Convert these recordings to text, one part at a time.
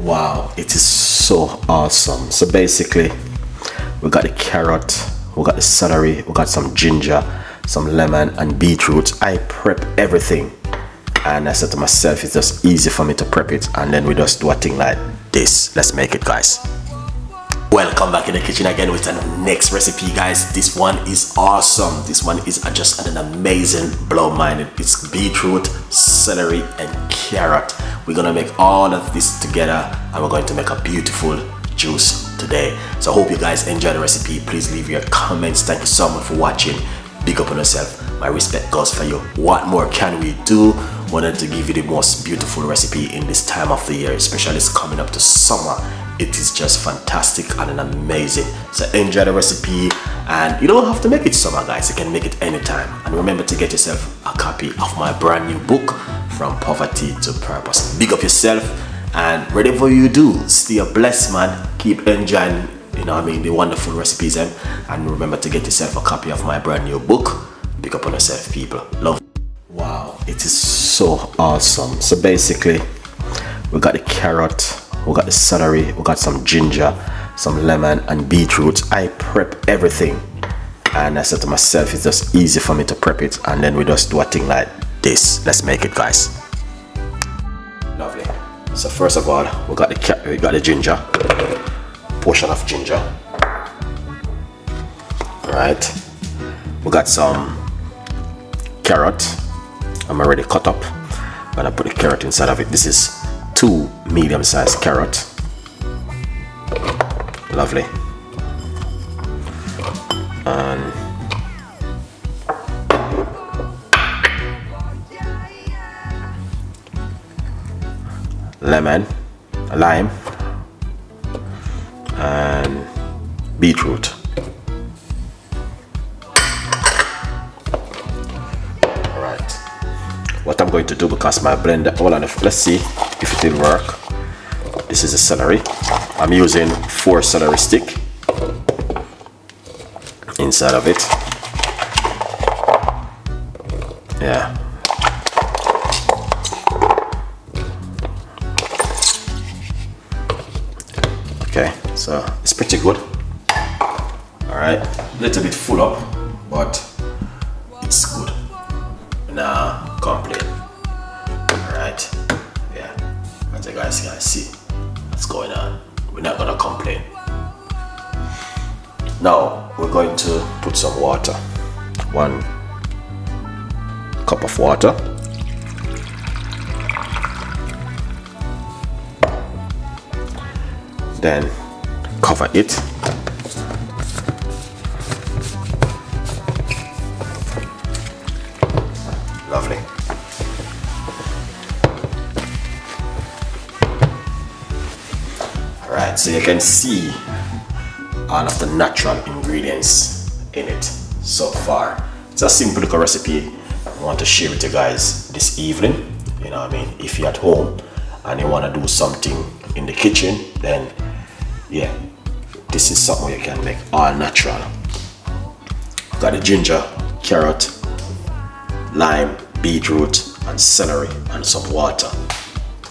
Wow, it is so awesome. So basically we got the carrot, we got the celery, we got some ginger, some lemon and beetroot. I prep everything and I said to myself, it's just easy for me to prep it, and then we just do a thing like this. Let's make it, guys. Welcome back in the kitchen again with the next recipe, guys. This one is awesome. This one is just an amazing blow-minded. It's beetroot, celery and carrot. We're gonna make all of this together and we're going to make a beautiful juice today. So I hope you guys enjoy the recipe. Please leave your comments. Thank you so much for watching. Big up on yourself. My respect goes for you. What more can we do? Wanted to give you the most beautiful recipe in this time of the year, especially it's coming up to summer. It is just fantastic and amazing. So enjoy the recipe, and you don't have to make it summer, guys. You can make it anytime. And remember to get yourself a copy of my brand new book, From Poverty to Purpose. Big up yourself, and whatever you do, stay a blessed man. Keep enjoying, you know what I mean, the wonderful recipes. And remember to get yourself a copy of my brand new book. Big up on yourself, people. Love. Wow, it is so awesome. So basically we got the carrot, we got the celery, we got some ginger, some lemon and beetroot. I prep everything and I said to myself, it's just easy for me to prep it, and then we just do a thing like this. Let's make it, guys. Lovely. So first of all, we got the ginger, portion of ginger. All right, we got some carrot. I'm already cut up. I'm gonna put the carrot inside of it. This is 2 medium-sized carrot. Lovely. And lemon, lime, and beetroot. What I'm going to do, because my blender, hold on, let's see if it will work. This is the celery. I'm using 4 celery stick inside of it. Yeah. Okay, so it's pretty good. All right, a little bit full up, but it's good. Now, complete. Alright, yeah, as you guys can see what's going on, we're not gonna complain. Now we're going to put some water, 1 cup of water. Then cover it. Lovely. Alright, so you can see all of the natural ingredients in it so far. It's a simple little recipe. I want to share with you guys this evening. You know what I mean? If you're at home and you want to do something in the kitchen, then yeah, this is something you can make all natural. Got the ginger, carrot, lime, beetroot and celery and some water.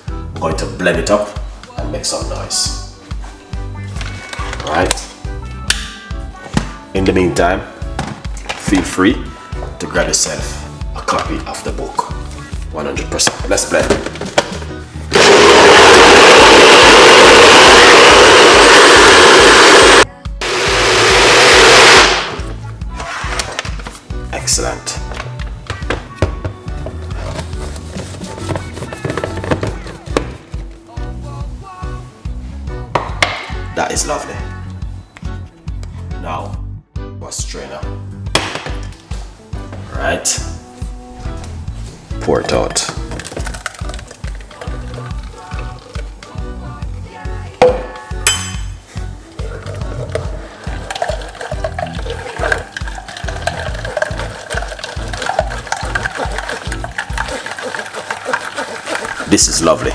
I'm going to blend it up and make some noise. All right. In the meantime, feel free to grab yourself a copy of the book. 100%. Let's blend it. Excellent. That is lovely. Now, our strainer. Right. Pour it out. This is lovely.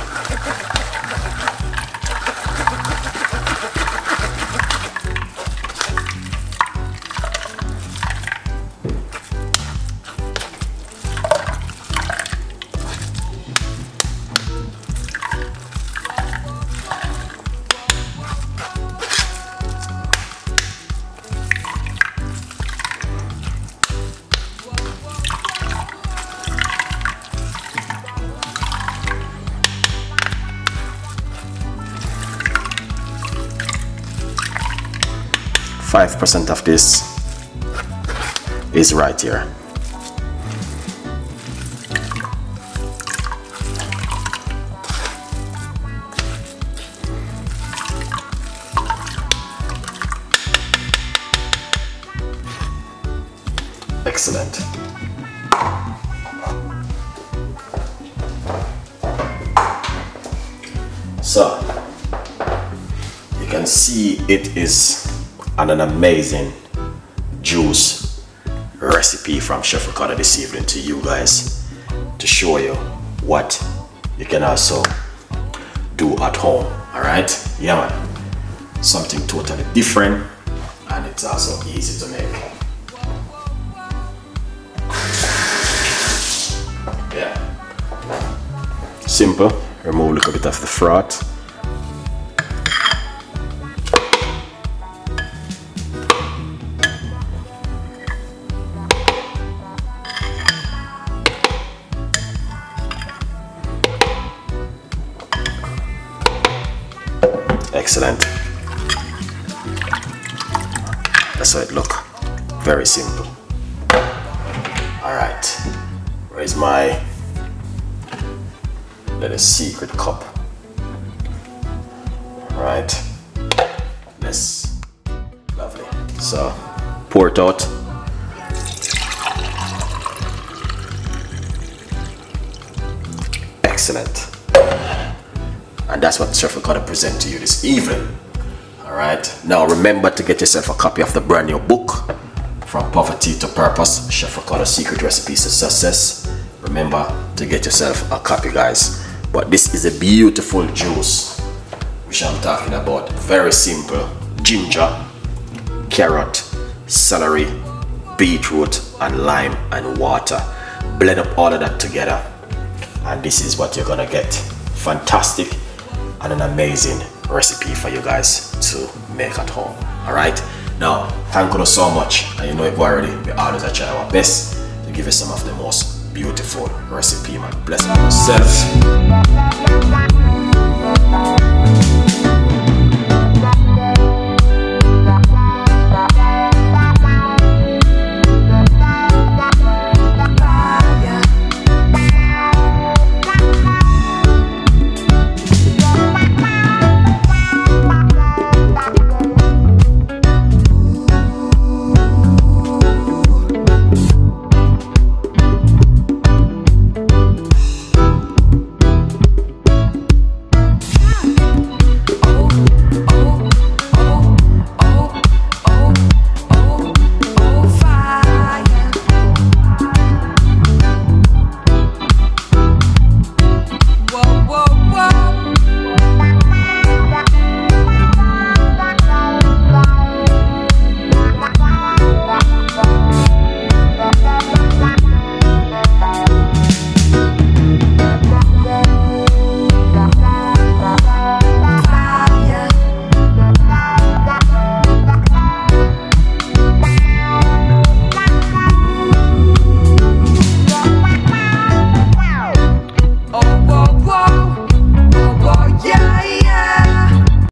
5% of this is right here. Excellent. So you can see it is an amazing juice recipe from Chef Ricardo this evening to you guys, to show you what you can also do at home. All right, yeah man, something totally different, and it's also easy to make. Simple. Remove a little bit of the froth. Excellent. That's how it looks. Very simple. All right. Where's my little secret cup? All right, yes, lovely. So pour it out. Excellent. And that's what Chef Ricardo present to you this evening. All right, now remember to get yourself a copy of the brand new book, From Poverty to Purpose, Chef Ricardo's Secret Recipes to Success. Remember to get yourself a copy, guys. But this is a beautiful juice which I'm talking about. Very simple. Ginger, carrot, celery, beetroot and lime and water. Blend up all of that together, and this is what you're gonna get. Fantastic and an amazing recipe for you guys to make at home. All right, now thank you so much, and you know it already, we always try our best to give you some of the most beautiful recipe, man. Bless myself.